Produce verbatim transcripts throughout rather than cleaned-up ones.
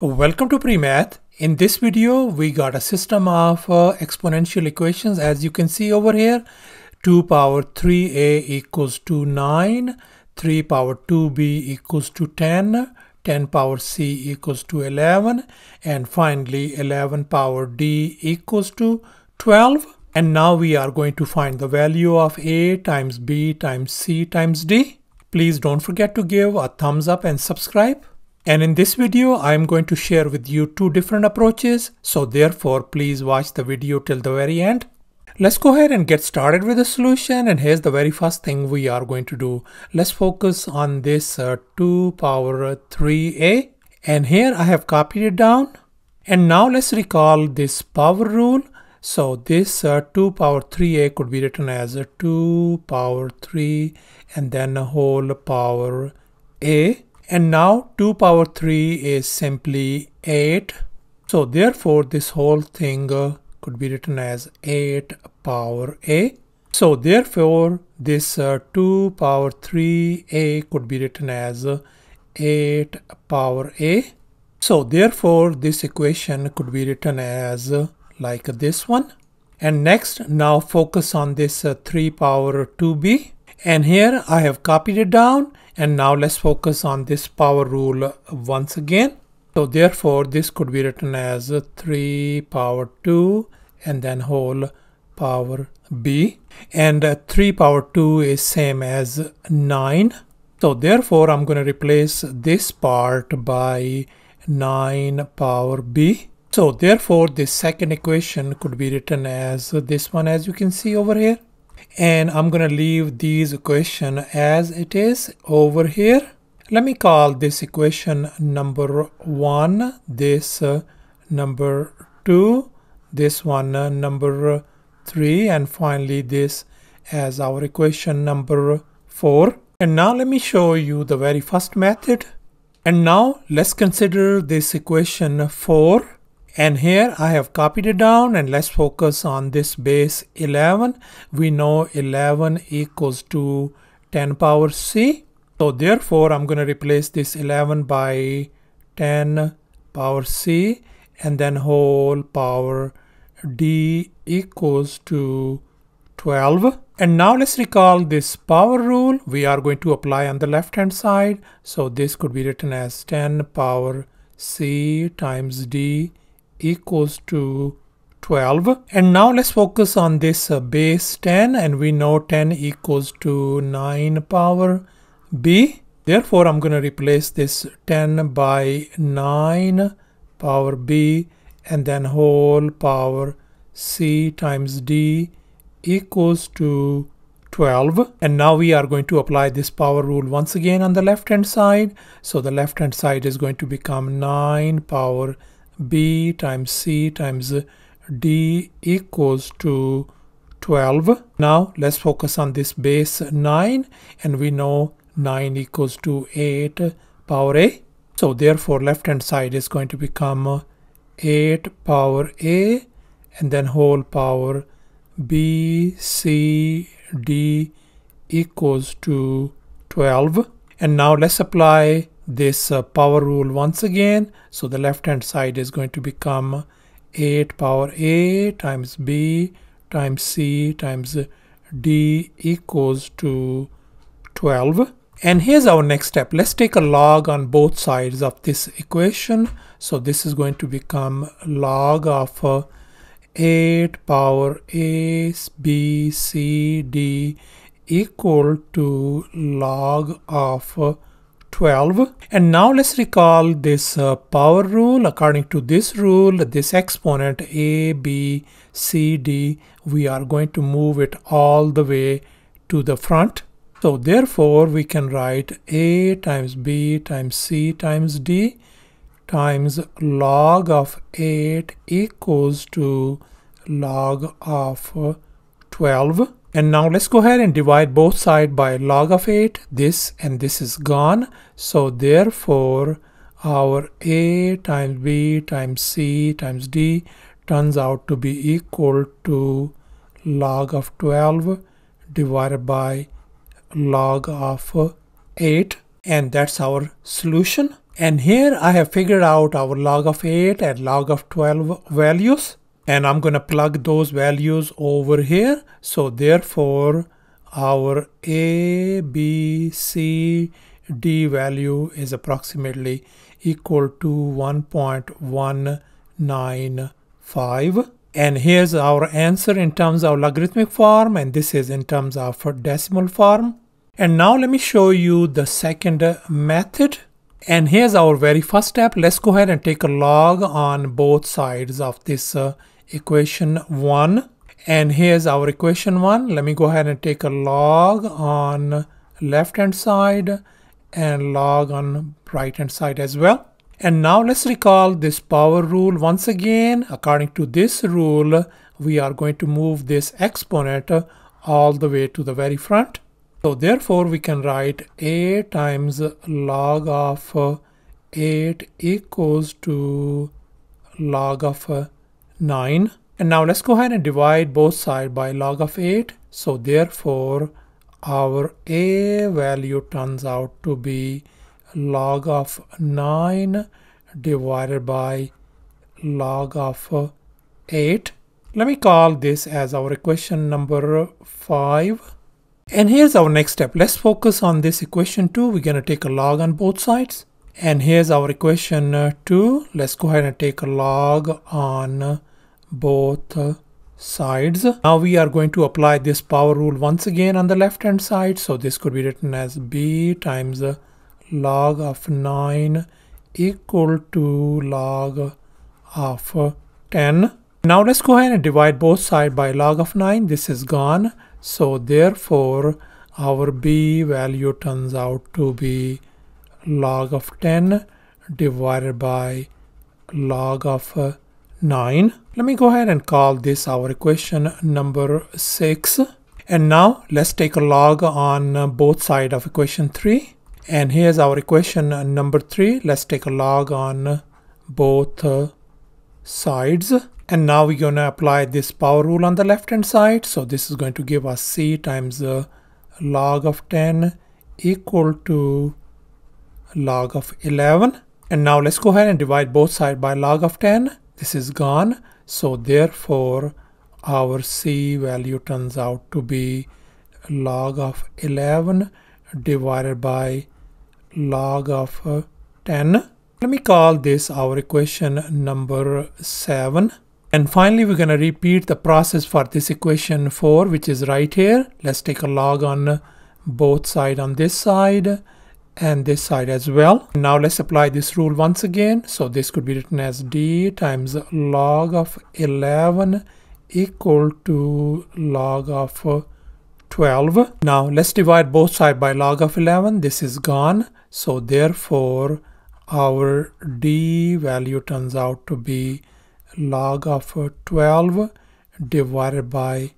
Welcome to PreMath. In this video we got a system of uh, exponential equations, as you can see over here. two power three a equals to nine, three power two b equals to ten, ten power c equals to eleven, and finally eleven power d equals to twelve. And now we are going to find the value of a times b times c times d. Please don't forget to give a thumbs up and subscribe. And in this video, I am going to share with you two different approaches. So therefore, please watch the video till the very end. Let's go ahead and get started with the solution. And here's the very first thing we are going to do. Let's focus on this uh, two power three a. And here I have copied it down. And now let's recall this power rule. So this uh, two power three a could be written as a two power three and then a whole power a. And now two power three is simply eight. So therefore this whole thing uh, could be written as eight power a. So therefore this uh, two power three a could be written as eight power a. So therefore this equation could be written as uh, like this one. And next, now focus on this uh, three power two b. And here I have copied it down. And now let's focus on this power rule once again. So therefore this could be written as three power two and then whole power b. And three power two is same as nine. So therefore I'm going to replace this part by nine power b. So therefore this second equation could be written as this one, as you can see over here. And I'm going to leave these equation as it is over here. Let me call this equation number one, this uh, number two, this one uh, number three, and finally this as our equation number four. And now let me show you the very first method. And now let's consider this equation four. And here I have copied it down, and let's focus on this base eleven. We know eleven equals to ten power c. So therefore I'm going to replace this eleven by ten power c and then whole power d equals to twelve. And now let's recall this power rule we are going to apply on the left hand side. So this could be written as ten power c times d equals to twelve. And now let's focus on this uh, base ten, and we know ten equals to nine power b. Therefore I'm going to replace this ten by nine power b and then whole power c times d equals to twelve. And now we are going to apply this power rule once again on the left hand side. So the left hand side is going to become nine power b times c times d equals to twelve. Now let's focus on this base nine, and we know nine equals to eight power a. So therefore left hand side is going to become eight power a and then whole power b c d equals to twelve. And now let's apply this uh, power rule once again. So the left hand side is going to become eight power a times b times c times d equals to twelve. And here's our next step. Let's take a log on both sides of this equation. So this is going to become log of uh, eight power a b c d equal to log of uh, twelve. And now let's recall this uh, power rule. According to this rule, this exponent a, b, c, d, we are going to move it all the way to the front. So therefore we can write a times b times c times d times log of eight equals to log of twelve. And now let's go ahead and divide both sides by log of eight. This and this is gone. So therefore our a times b times c times d turns out to be equal to log of twelve divided by log of eight. And that's our solution. And here I have figured out our log of eight and log of twelve values, and I'm going to plug those values over here. So therefore our A, B, C, D value is approximately equal to one point one nine five. And here's our answer in terms of logarithmic form, and this is in terms of decimal form. And now let me show you the second method. And here's our very first step. Let's go ahead and take a log on both sides of this uh, equation one. And here's our equation one. Let me go ahead and take a log on left hand side and log on right hand side as well. And now let's recall this power rule once again. According to this rule, we are going to move this exponent all the way to the very front. So therefore we can write a times log of eight equals to log of nine. And now let's go ahead and divide both sides by log of eight. So therefore our a value turns out to be log of nine divided by log of eight. Let me call this as our equation number five. And here's our next step. Let's focus on this equation two. We're going to take a log on both sides. And here's our equation two. Let's go ahead and take a log on both sides. Now we are going to apply this power rule once again on the left hand side. So this could be written as b times log of nine equal to log of ten. Now let's go ahead and divide both sides by log of nine. This is gone. So therefore our b value turns out to be log of ten divided by log of nine. Let me go ahead and call this our equation number six. And now let's take a log on both sides of equation three. And here's our equation number three. Let's take a log on both uh, sides. And now we're going to apply this power rule on the left hand side. So this is going to give us c times uh, log of ten equal to log of eleven. And now let's go ahead and divide both sides by log of ten. This is gone. So therefore our c value turns out to be log of eleven divided by log of uh, ten. Let me call this our equation number seven. And finally we're going to repeat the process for this equation four, which is right here. Let's take a log on both sides, on this side and this side as well. Now let's apply this rule once again. So this could be written as d times log of eleven equal to log of uh, twelve. Now let's divide both sides by log of eleven. This is gone. So therefore our d value turns out to be log of twelve divided by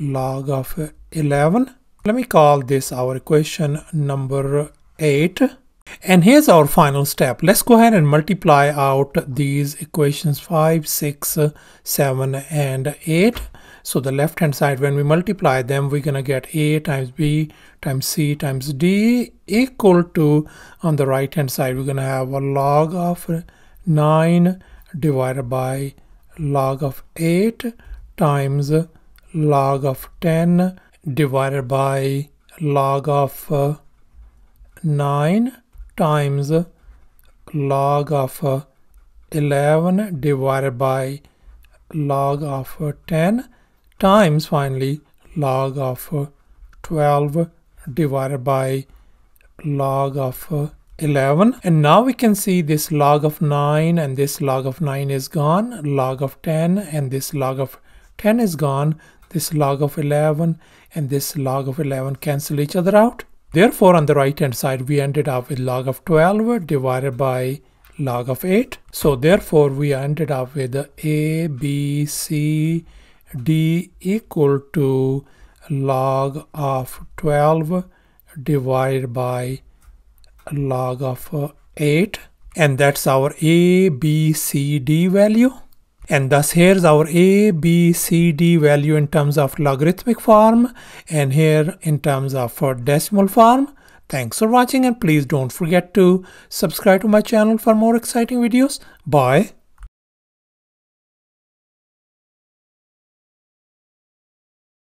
log of eleven. Let me call this our equation number eight. And here's our final step. Let's go ahead and multiply out these equations five, six, seven, and eight. So the left hand side, when we multiply them, we're going to get a times b times c times d equal to, on the right hand side, we're going to have a log of nine divided by log of eight times log of ten divided by log of uh, nine times log of uh, eleven divided by log of uh, ten times finally log of uh, twelve divided by log of uh, eleven. And now we can see this log of nine and this log of nine is gone, log of ten and this log of ten is gone, this log of eleven and this log of eleven cancel each other out. Therefore, on the right hand side, we ended up with log of twelve divided by log of eight. So therefore, we ended up with a, b, c, d equal to log of twelve divided by log of eight. And that's our a, b, c, d value. And thus here's our a, b, c, d value in terms of logarithmic form and here in terms of decimal form. Thanks for watching, and please don't forget to subscribe to my channel for more exciting videos. Bye.